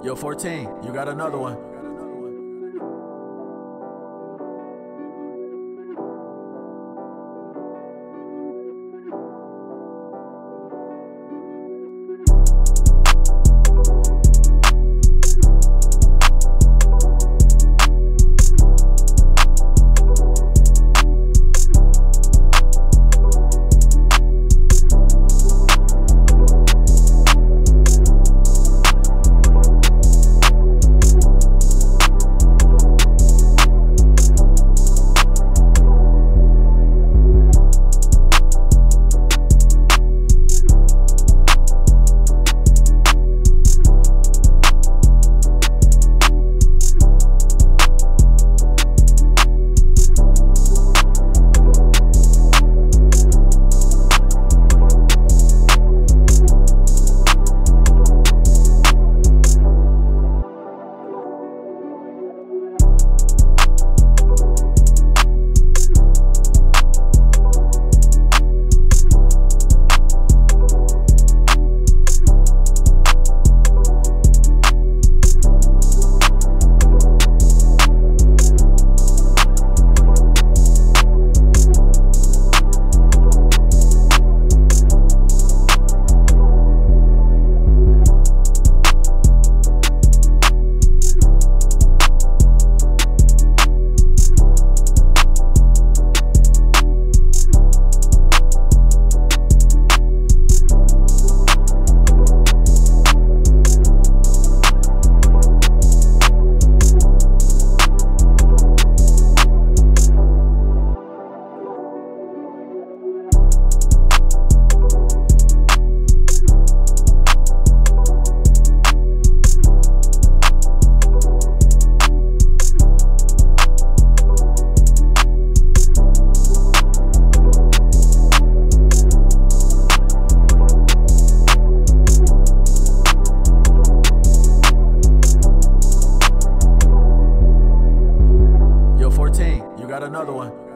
Yo, 14, you got another one. Another one.